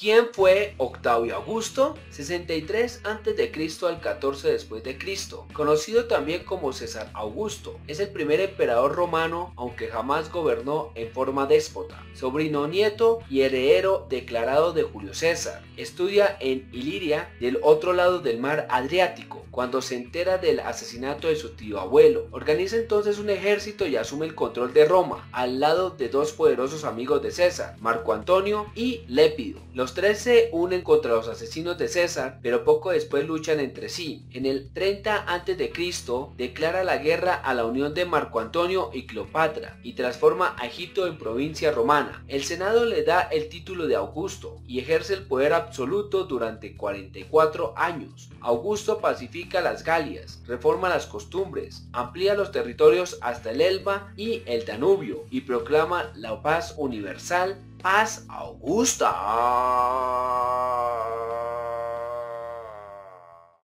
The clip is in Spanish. ¿Quién fue Octavio Augusto? 63 a.C. al 14 después de Cristo, conocido también como César Augusto. Es el primer emperador romano, aunque jamás gobernó en forma déspota. Sobrino, nieto y heredero declarado de Julio César. Estudia en Iliria, del otro lado del mar Adriático, cuando se entera del asesinato de su tío abuelo. Organiza entonces un ejército y asume el control de Roma, al lado de dos poderosos amigos de César, Marco Antonio y Lépido. Los tres se unen contra los asesinos de César, pero poco después luchan entre sí. En el 30 a.C. declara la guerra a la unión de Marco Antonio y Cleopatra y transforma a Egipto en provincia romana. El Senado le da el título de Augusto y ejerce el poder absoluto durante 44 años. Augusto pacifica las Galias, reforma las costumbres, amplía los territorios hasta el Elba y el Danubio y proclama la paz universal, Paz Augusta.